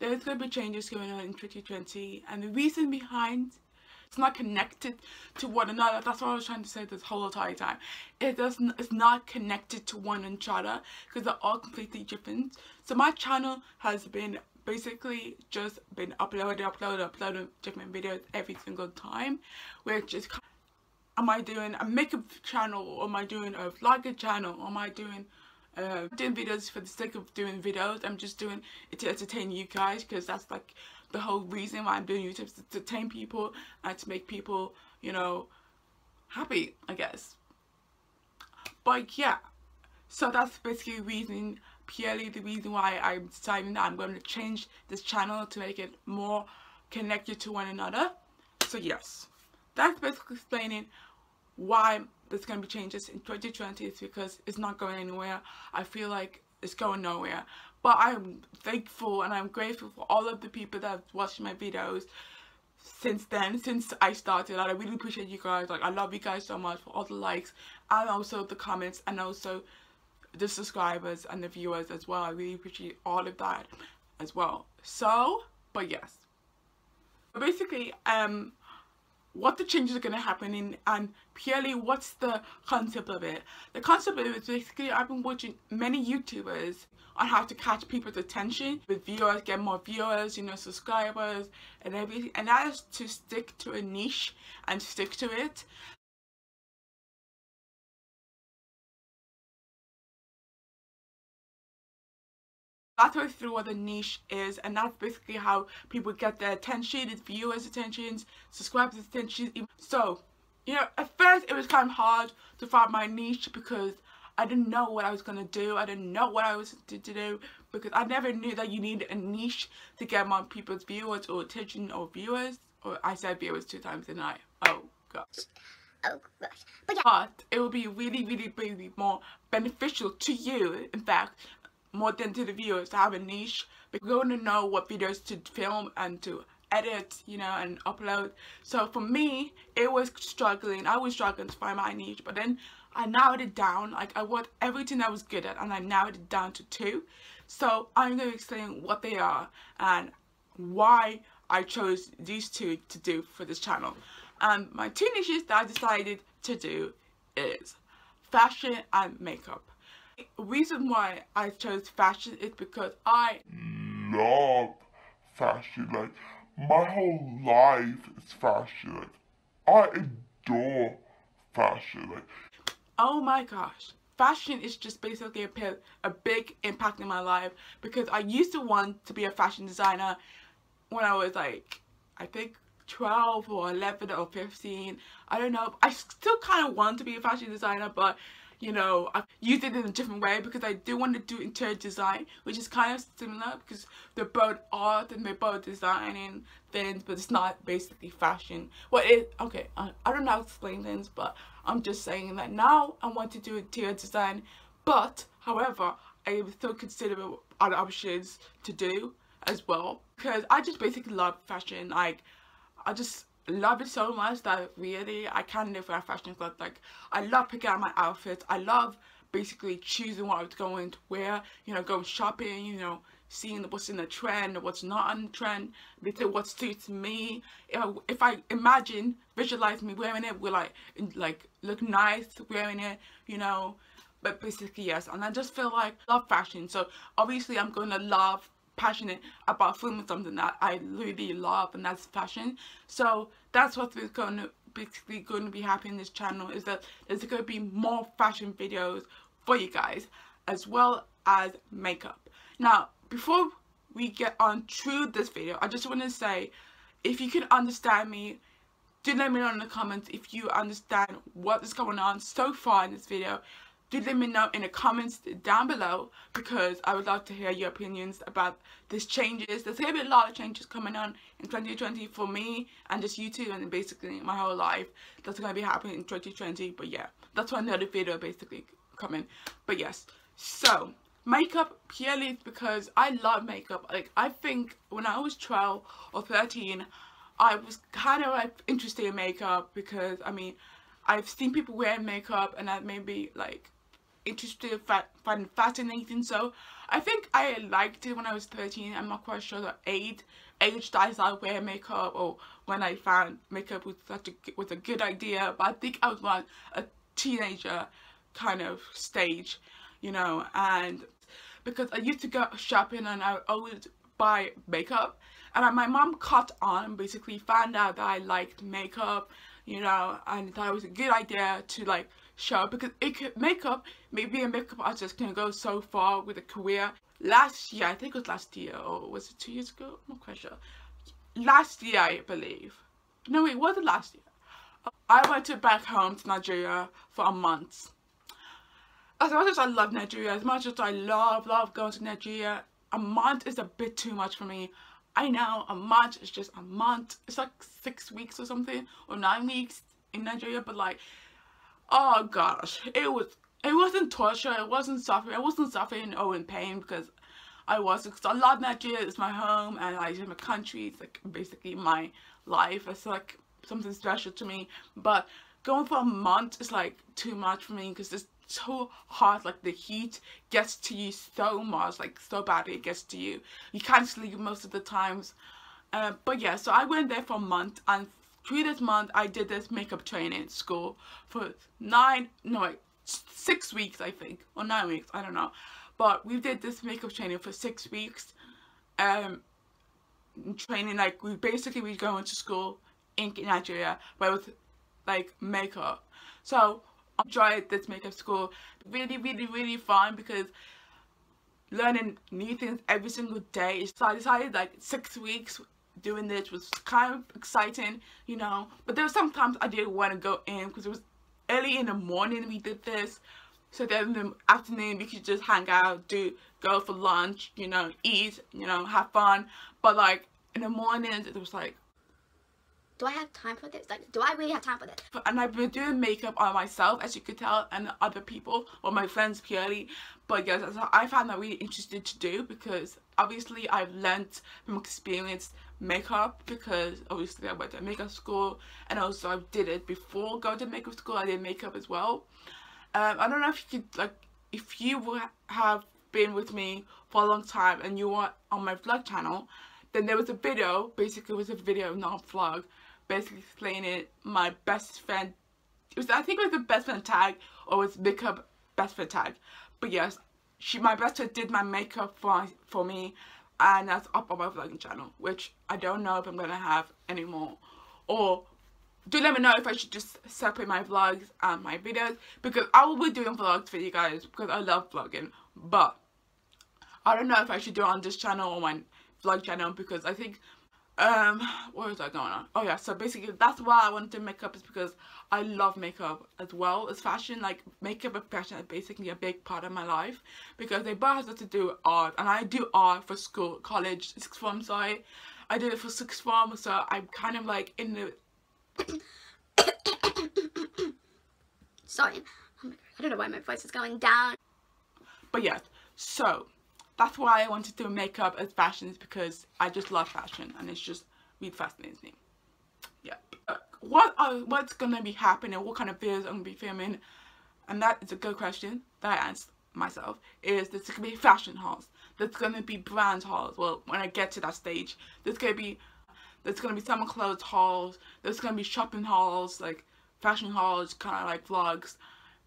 there is going to be changes going on in 2020, and the reason behind, it's not connected to one another. That's what I was trying to say this whole entire time. It's not connected to one another because they're all completely different. So my channel has been basically just been uploading different videos every single time, which is, am I doing a makeup channel, or am I doing a vlogger channel, or am I doing doing videos for the sake of doing videos? I'm just doing it to entertain you guys, because that's like the whole reason why I'm doing YouTube, is to entertain people and to make people, you know, happy, I guess. But yeah, so that's basically the reason, purely the reason why I'm deciding that I'm going to change this channel to make it more connected to one another. So yes, that's basically explaining why there's going to be changes in 2020. It's because it's not going anywhere. I feel like it's going nowhere. But I'm thankful and I'm grateful for all of the people that have watched my videos since then, since I started. And I really appreciate you guys. Like, I love you guys so much for all the likes and also the comments and also the subscribers and the viewers as well. I really appreciate all of that as well. So, but yes. Basically, what the changes are going to happen in, and purely what's the concept of it. The concept of it is basically, I've been watching many YouTubers on how to catch people's attention with viewers, get more viewers, you know, subscribers and everything, and that is to stick to a niche and stick to it. That's through what the niche is, and that's basically how people get their attention, it's viewers' attentions, subscribers' attention. So, you know, at first it was kind of hard to find my niche because I didn't know what I was going to do. I didn't know what I was to do, because I never knew that you needed a niche to get more people's viewers or attention or viewers. Or I said viewers 2 times, didn't I? Oh, gosh. Oh, gosh. But yeah. But it will be really, really, really more beneficial to you, in fact, more than to the viewers, to have a niche. But we want to know what videos to film and to edit, you know, and upload. So for me, it was struggling. I was struggling to find my niche, but then I narrowed it down. Like, I worked everything I was good at and I narrowed it down to 2. So I'm going to explain what they are and why I chose these 2 to do for this channel. And my 2 niches that I decided to do is fashion and makeup. The reason why I chose fashion is because I love fashion. Like, my whole life is fashion. Like, I adore fashion. Like, oh my gosh, fashion is just basically a big impact in my life, because I used to want to be a fashion designer when I was like, I think 12 or 11 or 15. I don't know. I still kind of want to be a fashion designer, but you know, I used it in a different way, because I do want to do interior design, which is kind of similar, because they're both art and they're both designing things, but it's not basically fashion. Well, it, okay, I don't know how to explain things, but I'm just saying that now I want to do interior design, but however, I still consider other options to do as well, because I just basically love fashion. Like, I just love it so much that really I can live without fashion clothes. Like, I love picking out my outfits. I love basically choosing what I was going to wear, you know, going shopping, you know, seeing what's in the trend, what's not on the trend, what suits me. If I imagine, visualize me wearing it, will I like look nice wearing it, you know? But basically, yes. And I just feel like I love fashion, so obviously I'm gonna love passionate about filming something that I really love, and that's fashion. So that's what's going to be happening in this channel, is that there's going to be more fashion videos for you guys, as well as makeup. Now, before we get on through this video, I just want to say, if you can understand me, do let me know in the comments if you understand what is going on so far in this video. Do let me know in the comments down below, because I would love to hear your opinions about these changes. There's going to be a lot of changes coming on in 2020 for me and just YouTube and basically my whole life. That's going to be happening in 2020, but yeah, that's another video basically coming. But yes, so makeup, purely because I love makeup. Like, I think when I was 12 or 13, I was kind of like interested in makeup, because I mean, I've seen people wearing makeup, and that maybe like interested, find it fascinating. So I think I liked it when I was 13. I'm not quite sure the age that I started wearing makeup, or when I found makeup was was a good idea. But I think I was on a teenager kind of stage, you know, and because I used to go shopping and I would always buy makeup, and my mom caught on, basically found out that I liked makeup, you know, and thought it was a good idea to like show, because it could, makeup, maybe a makeup artist can go so far with a career. Last year, I think it was last year, or was it 2 years ago? I'm not quite sure. Last year, I believe. No, it wasn't last year. I went back home to Nigeria for a month. As much as I love Nigeria, as much as I love going to Nigeria, a month is a bit too much for me. I know, a month is just a month. It's like 6 weeks or something, or 9 weeks in Nigeria, but like, oh gosh, it wasn't torture, I wasn't suffering or in pain, because I love Nigeria. It's my home, and like, it's my country, it's like basically my life. It's like something special to me. But going for a month is like too much for me, because it's so hard. Like, the heat gets to you so much, like so badly it gets to you. You can't sleep most of the times. But yeah, so I went there for a month, and through this month I did this makeup training at school for 6 weeks, I think, or 9 weeks, I don't know. But we did this makeup training for 6 weeks. Training, like, we go into school in Nigeria, but with like makeup. So I enjoyed this makeup school. Really fun, because learning new things every single day. So I decided like 6 weeks doing this was kind of exciting, you know. But there were sometimes I didn't want to go in, because it was early in the morning we did this, so then in the afternoon we could just hang out, go for lunch, you know, eat, you know, have fun. But like in the mornings it was like, do I have time for this? Like, do I really have time for this? And I've been doing makeup on myself, as you could tell, and other people, or my friends purely. But yes, I found that really interesting to do, because obviously I've learnt from experience makeup, because obviously I went to makeup school, and also I did it before going to makeup school. I did makeup as well. I don't know if you could, like, if you have been with me for a long time and you are on my vlog channel, then there was a video, not a vlog, basically explaining my best friend. I think it was the best friend tag, or it's makeup best friend tag. But yes, my best friend did my makeup for me, and that's up on my vlogging channel, which I don't know if I'm gonna have anymore. Or do let me know if I should just separate my vlogs and my videos, because I will be doing vlogs for you guys, because I love vlogging. But I don't know if I should do it on this channel or my vlog channel, because I think what was that going on? Oh yeah, so basically that's why I wanted to makeup, is because I love makeup as well as fashion. Like, makeup and fashion are basically a big part of my life, because they both have to do with art, and I do art for school, college, sixth form, sorry. I did it for sixth form, so I'm kind of like in the sorry, I don't know why my voice is going down. But yes, so that's why I wanted to do makeup as fashion, is because I just love fashion, and it's just really fascinating. Yeah. What's gonna be happening? What kind of videos I'm gonna be filming? And that is a good question that I asked myself. Is there's gonna be fashion hauls? There's gonna be brand hauls. Well, when I get to that stage, there's gonna be summer clothes hauls. There's gonna be shopping hauls, like fashion hauls, kind of like vlogs,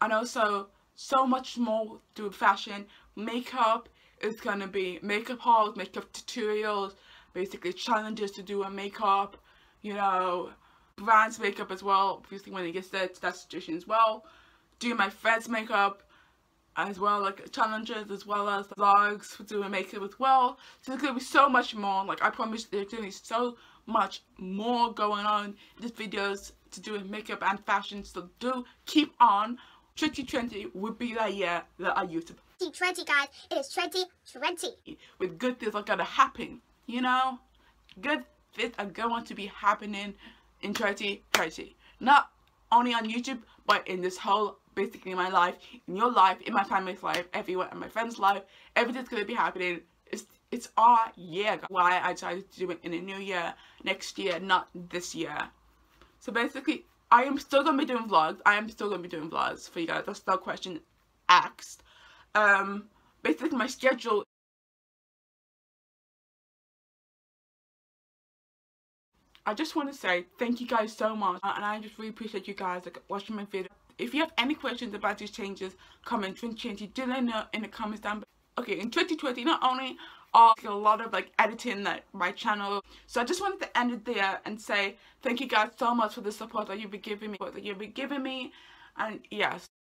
and also so much more through fashion, makeup. It's gonna be makeup hauls, makeup tutorials, basically challenges to do a makeup, you know, brands makeup as well, obviously when it gets there to that situation as well. Do my friends makeup as well, like challenges, as well as vlogs for doing makeup as well. So there's gonna be so much more. Like, I promise there's gonna be so much more going on in these videos to do with makeup and fashion. So do keep on. 2020 would be that year that I used to 2020, guys. It is 2020. With good things are gonna happen, you know? Good things are going to be happening in 2020. Not only on YouTube, but in this whole, basically my life, in your life, in my family's life, everywhere, in my friend's life. Everything's gonna be happening. It's our year, guys. Why I decided to do it in a new year, next year, not this year. So basically, I am still gonna be doing vlogs. I am still gonna be doing vlogs for you guys. That's the question axed. Basically my schedule . I just want to say thank you guys so much, and I just really appreciate you guys watching my video. If you have any questions about these changes, comment and change it, do let me know in the comments down below. Okay, in 2020, not only are a lot of editing my channel, so I just wanted to end it there and say thank you guys so much for the support that you've been giving me, and yes.